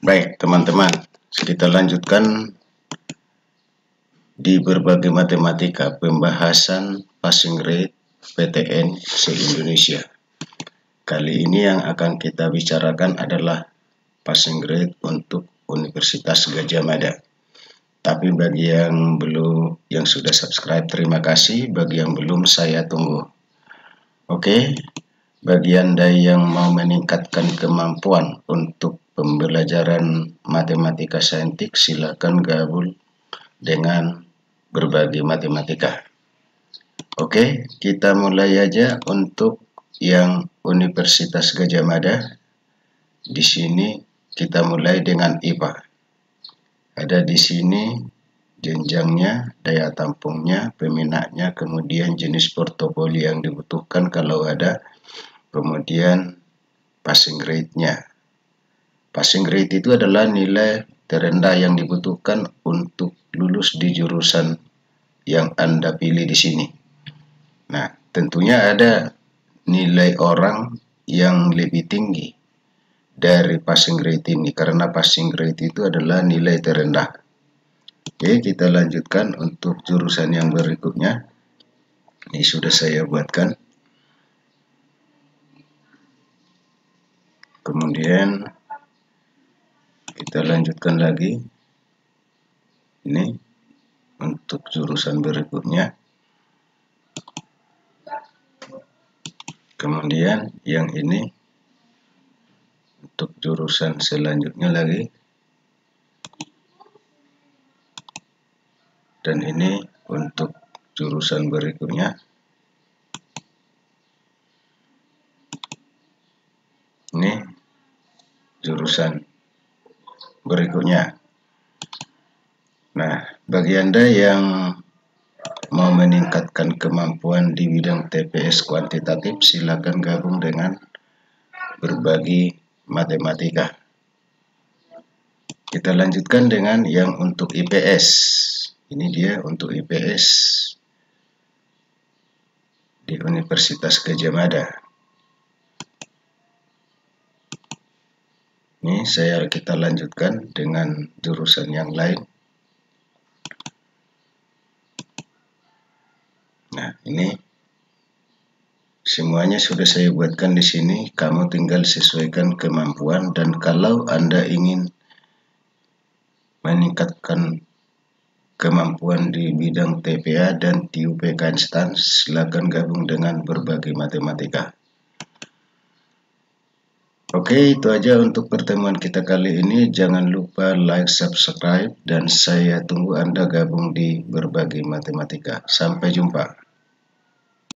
Baik teman-teman, kita lanjutkan di berbagai matematika pembahasan passing grade PTN se-Indonesia. Kali ini yang akan kita bicarakan adalah passing grade untuk Universitas Gadjah Mada. Tapi bagi yang belum, yang sudah subscribe terima kasih, bagi yang belum saya tunggu. Oke, bagi Anda yang mau meningkatkan kemampuan untuk pembelajaran matematika saintik, silakan gabung dengan Berbagi Matematika. Oke, kita mulai aja untuk yang Universitas Gadjah Mada. Di sini kita mulai dengan IPA. Ada di sini jenjangnya, daya tampungnya, peminatnya, kemudian jenis portofolio yang dibutuhkan kalau ada, kemudian passing grade-nya. Passing grade itu adalah nilai terendah yang dibutuhkan untuk lulus di jurusan yang Anda pilih di sini. Nah, tentunya ada nilai orang yang lebih tinggi dari passing grade ini, karena passing grade itu adalah nilai terendah. Oke, kita lanjutkan untuk jurusan yang berikutnya. Ini sudah saya buatkan. Kemudian kita lanjutkan lagi ini untuk jurusan berikutnya, kemudian yang ini untuk jurusan selanjutnya lagi, dan ini untuk jurusan berikutnya. Ini jurusan berikutnya. Nah, bagi Anda yang mau meningkatkan kemampuan di bidang TPS kuantitatif, silakan gabung dengan Berbagi Matematika. Kita lanjutkan dengan yang untuk IPS. Ini dia untuk IPS di Universitas Gadjah Mada. Ini kita lanjutkan dengan jurusan yang lain. Nah, ini semuanya sudah saya buatkan di sini. Kamu tinggal sesuaikan kemampuan, dan kalau Anda ingin meningkatkan kemampuan di bidang TPA dan TIU PKN STAN, silakan gabung dengan Berbagi Matematika. Oke, itu aja untuk pertemuan kita kali ini. Jangan lupa like, subscribe, dan saya tunggu Anda gabung di Berbagi Matematika. Sampai jumpa.